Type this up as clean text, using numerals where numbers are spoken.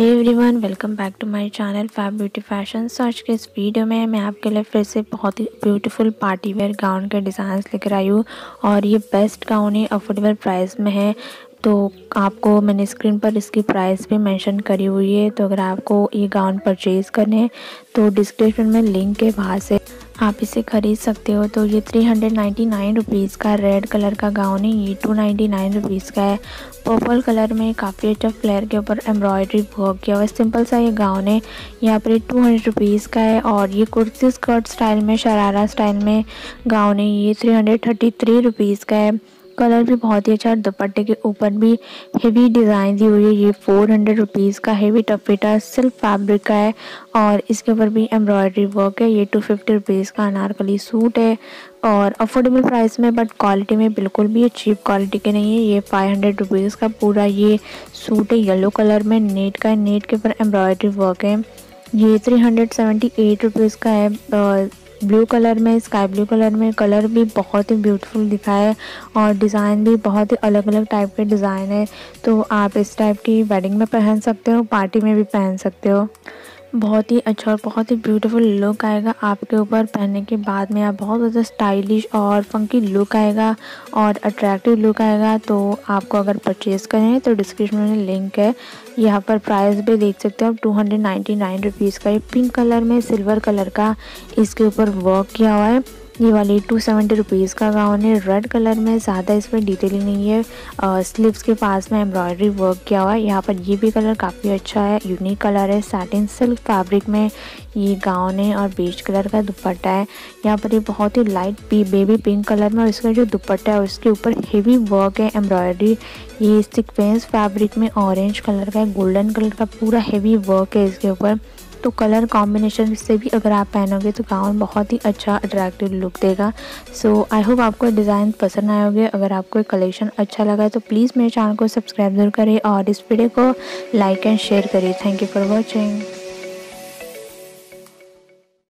Everyone welcome back to my channel fab beauty fashion. So आज के इस video में मैं आपके लिए फिर से बहुत ही ब्यूटीफुल पार्टी वेयर गाउन के डिज़ाइंस लेकर आई हूँ और ये बेस्ट गाउन है, अफोर्डेबल प्राइस में है। तो आपको मैंने स्क्रीन पर इसकी प्राइस भी मेंशन करी हुई है। तो अगर आपको ये गाउन परचेज़ करने हैं तो डिस्क्रिप्शन में लिंक के बाहर से आप इसे ख़रीद सकते हो। तो ये 399 रुपीज़ का रेड कलर का गाउन है, ये 299 रुपीज़ का है। पर्पल कलर में काफ़ी अच्छा फ्लेयर के ऊपर एम्ब्रॉयडरी वर्क किया हुआ सिंपल सा ये गाउन है, यहाँ पर 200 रुपीज़ का है। और ये कुर्ती स्कर्ट स्टाइल में शरारा स्टाइल में गाउन है, ये 333 रुपीज़ का है। कलर भी बहुत ही अच्छा, दुपट्टे के ऊपर भी हेवी डिज़ाइन दी हुई है। ये 400 रुपीज़ का हेवी टफेटा सिल्क फैब्रिक का है और इसके ऊपर भी एम्ब्रॉयडरी वर्क है। ये 250 रुपीज़ का अनारकली सूट है और अफोर्डेबल प्राइस में बट क्वालिटी में बिल्कुल भी ये चीप क्वालिटी के नहीं है। ये 500 रुपीज़ का पूरा ये सूट है, येलो कलर में नेट का है, नेट के ऊपर एम्ब्रॉयडरी वर्क है। ये 378 रुपीज़ का है ब्लू कलर में, स्काई ब्लू कलर में। कलर भी बहुत ही ब्यूटीफुल दिखा है और डिज़ाइन भी बहुत ही अलग अलग टाइप के डिज़ाइन है। तो आप इस टाइप की वेडिंग में पहन सकते हो, पार्टी में भी पहन सकते हो। बहुत ही अच्छा और बहुत ही ब्यूटीफुल लुक आएगा आपके ऊपर, पहनने के बाद में आप बहुत ज़्यादा स्टाइलिश और फंकी लुक आएगा और अट्रैक्टिव लुक आएगा। तो आपको अगर परचेज़ करें तो डिस्क्रिप्शन में लिंक है, यहाँ पर प्राइस भी देख सकते हो आप। 299 रुपीज़ का ये पिंक कलर में सिल्वर कलर का इसके ऊपर वर्क किया हुआ है। ये वाली 270 रुपीज़ का गाउन है, रेड कलर में। ज़्यादा इसमें डिटेलिंग नहीं है, स्लीव्स के पास में एम्ब्रॉयडरी वर्क किया हुआ है। यहाँ पर ये भी कलर काफ़ी अच्छा है, यूनिक कलर है। सैटिन सिल्क फैब्रिक में ये गाउन है और बेज कलर का दुपट्टा है। यहाँ पर ये बहुत ही लाइट बेबी पिंक कलर में और इसका जो दुपट्टा है उसके ऊपर हेवी वर्क है एम्ब्रॉयडरी। ये सिक्वेंस फैब्रिक में ऑरेंज कलर का है, गोल्डन कलर का पूरा हेवी वर्क है इसके ऊपर। तो कलर कॉम्बिनेशन से भी अगर आप पहनोगे तो गाउन बहुत ही अच्छा अट्रैक्टिव लुक देगा। सो आई होप आपको डिज़ाइन पसंद आए होंगे। अगर आपको कलेक्शन अच्छा लगा तो प्लीज़ मेरे चैनल को सब्सक्राइब जरूर करें और इस वीडियो को लाइक एंड शेयर करें। Thank you for watching.